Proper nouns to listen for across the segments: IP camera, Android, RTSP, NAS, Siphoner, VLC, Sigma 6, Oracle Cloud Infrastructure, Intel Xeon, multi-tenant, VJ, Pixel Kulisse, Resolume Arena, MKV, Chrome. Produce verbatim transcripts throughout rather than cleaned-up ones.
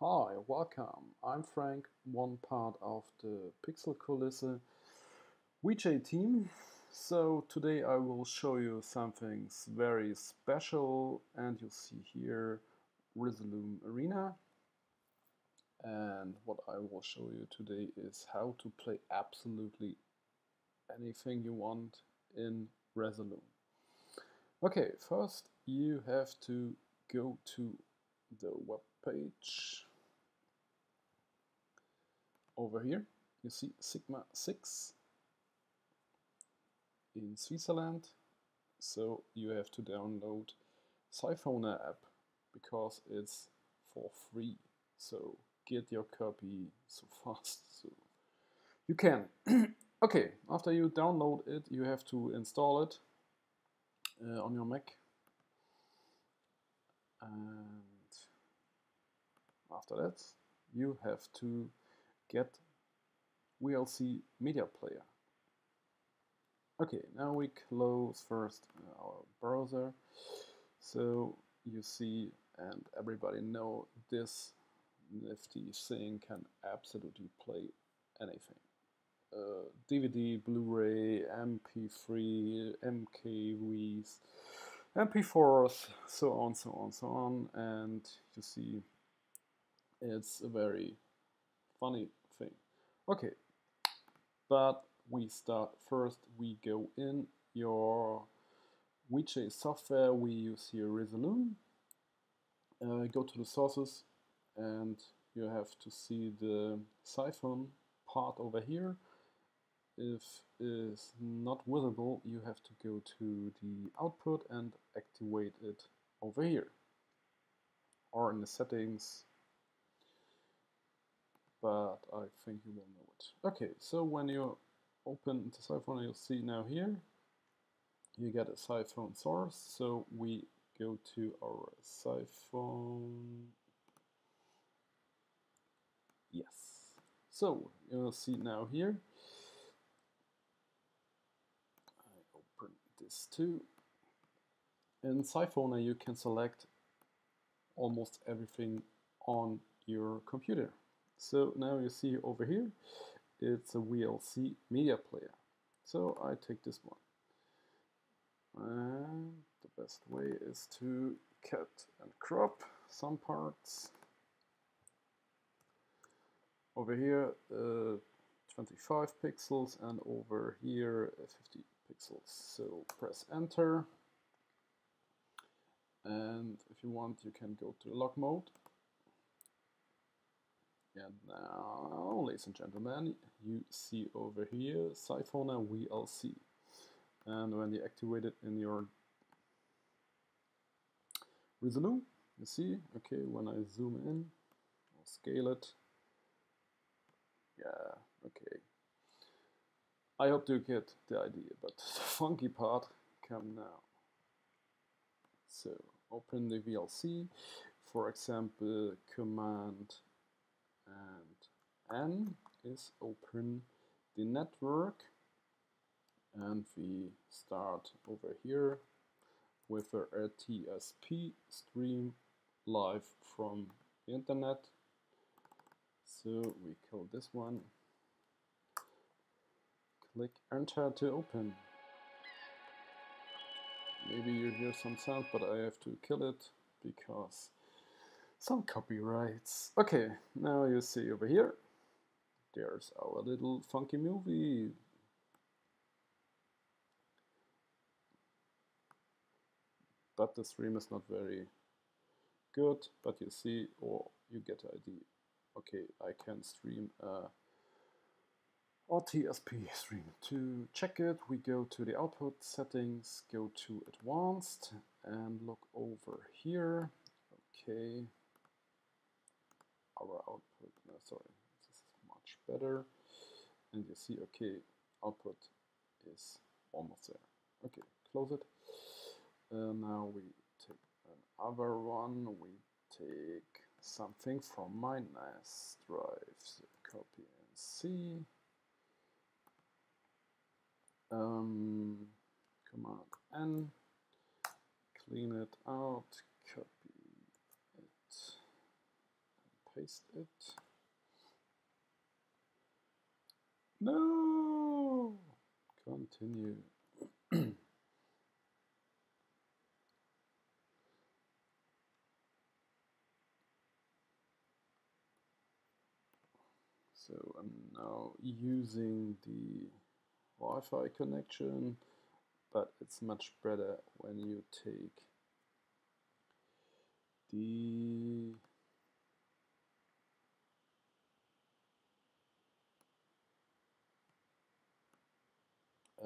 Hi, welcome. I'm Frank, one part of the Pixel Kulisse V J team. So today I will show you something very special, and you see here Resolume Arena. And what I will show you today is how to play absolutely anything you want in Resolume. Okay, first you have to go to the web page. Over here you see Sigma six in Switzerland, so you have to download Siphoner app because it's for free, so get your copy so fast so you can. Okay, after you download it you have to install it uh, on your Mac, and after that you have to get V L C media player. Okay, now we close first our browser, so you see, and everybody know this nifty thing can absolutely play anything. Uh, D V D, Blu-ray, M P three, M K Vs, M P fours, so on, so on, so on, and you see it's a very funny thing. Okay, but we start first, we go in your V J software, we use here Resolume, uh, go to the sources, and you have to see the Siphon part over here. If it's not visible, you have to go to the output and activate it over here, or in the settings, but I think you will know it. Okay, so when you open the Siphoner, you'll see now here, you get a Siphon source, so we go to our Siphon, yes. So you'll see now here, I open this too. In Siphoner you can select almost everything on your computer. So now you see over here, it's a V L C media player. So I take this one. And the best way is to cut and crop some parts. Over here, uh, twenty-five pixels, and over here, uh, fifty pixels. So press enter. And if you want, you can go to lock mode. And now, ladies and gentlemen, you see over here Siphoner V L C, and when you activate it in your Resolume, you see, okay, when I zoom in, I'll scale it, yeah, okay. I hope you get the idea, but the funky part come now. So, open the V L C, for example, command and N is open the network, and we start over here with a R T S P stream live from the internet. So we call this one, click enter to open. Maybe you hear some sound, but I have to kill it because some copyrights. Okay, now you see over here, there's our little funky movie. But the stream is not very good, but you see, or you get the idea. Okay, I can stream a R T S P stream. To check it, we go to the output settings, go to advanced, and look over here. Okay. Our output, no, sorry, this is much better, and you see, okay, output is almost there. Okay, close it. Uh, now we take another one, we take something from my N A S drive, so copy and C, um, command N, clean it out, copy. paste it. No! Continue. So I'm now using the Wi-Fi connection, but it's much better when you take the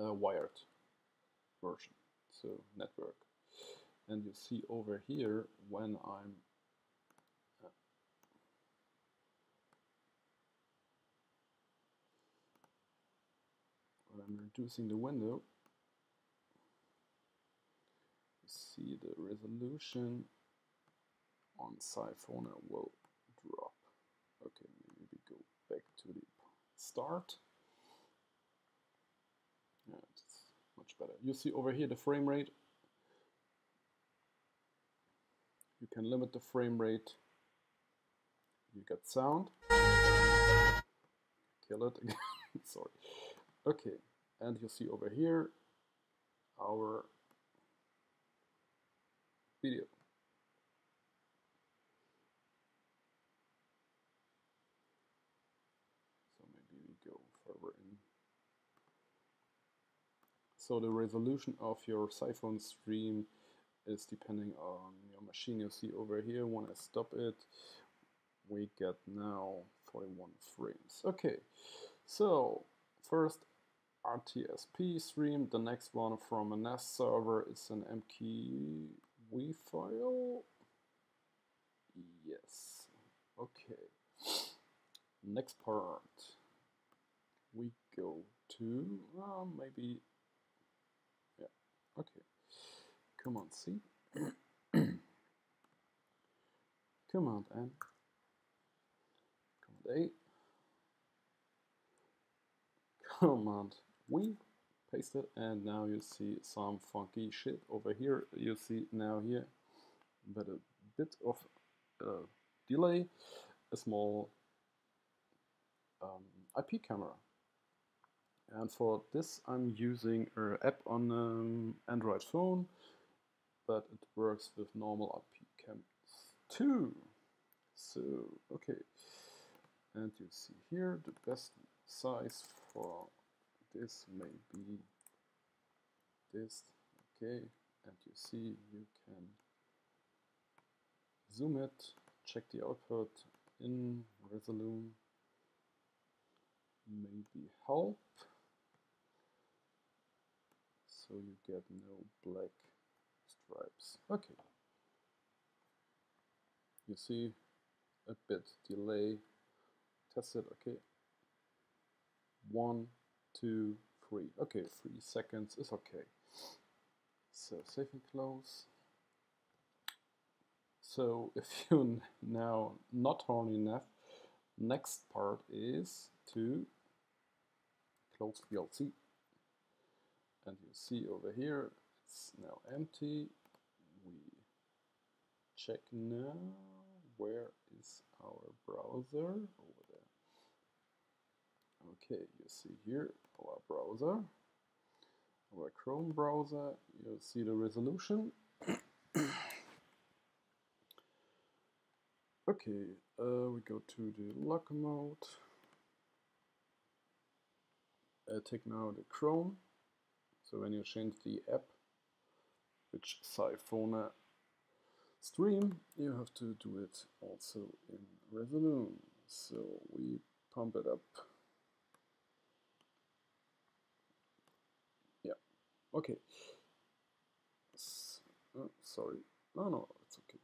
uh, wired version, so network. And you see over here when I'm I'm reducing the window, you see the resolution on Siphoner will drop. Okay, maybe we go back to the start. Yeah, it's much better. You see over here the frame rate. You can limit the frame rate. You get sound. Kill it again. Sorry. Okay, and you'll see over here our video. So maybe we go further in. So the resolution of your Siphon stream is depending on your machine. You see over here, when I stop it, we get now forty-one frames. Okay, so first R T S P stream, the next one from a N A S server is an M K V file. Yes. Okay. Next part. We go to uh, maybe. Yeah. Okay. Come on, see. Command N. Command A. Command we paste it, and now you see some funky shit over here. You see now here that a bit of uh, delay, a small um, I P camera, and for this I'm using an app on um, Android phone, but it works with normal I P cams too. So okay, and you see here the best size for this may be this. Okay, and you see you can zoom it, check the output in Resolume, maybe help, so you get no black stripes. Okay, you see a bit delay, test it. Okay, one, two, three. Okay, three seconds is okay. So save and close. So if you now not horny enough, next part is to close V L C. And you see over here it's now empty. We check now where is our browser over there. Okay, you see here our browser, our Chrome browser, you see the resolution. Okay, uh, we go to the lock mode. I take now the Chrome. So when you change the app, which Siphoner stream, you have to do it also in Resolume. So we pump it up. Okay, so, oh, sorry, no, no, it's okay.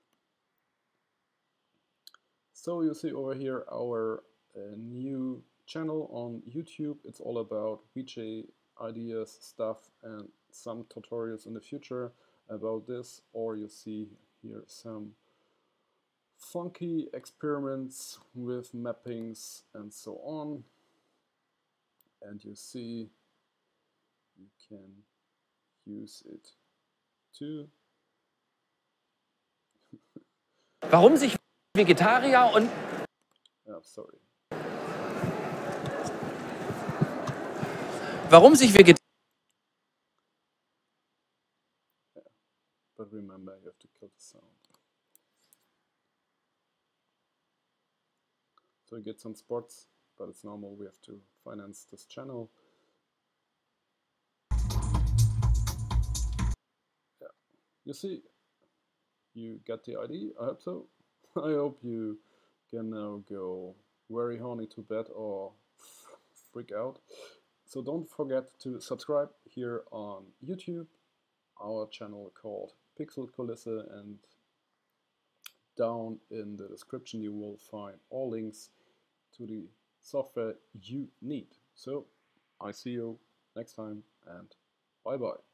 So you see over here our uh, new channel on YouTube. It's all about V J ideas, stuff, and some tutorials in the future about this. Or you see here some funky experiments with mappings and so on. And you see you can use it too. Warum sich Vegetarier und Ja, sorry. Warum sich Vegetarier... Yeah. But remember, you have to kill the sound. So you get some spots, but it's normal. We have to finance this channel. Yeah. You see, you got the idea. I hope so. I hope you can now go very horny to bed or freak out. So don't forget to subscribe here on YouTube, our channel called Pixel Kulisse, and down in the description you will find all links to the software you need. So I see you next time and bye bye.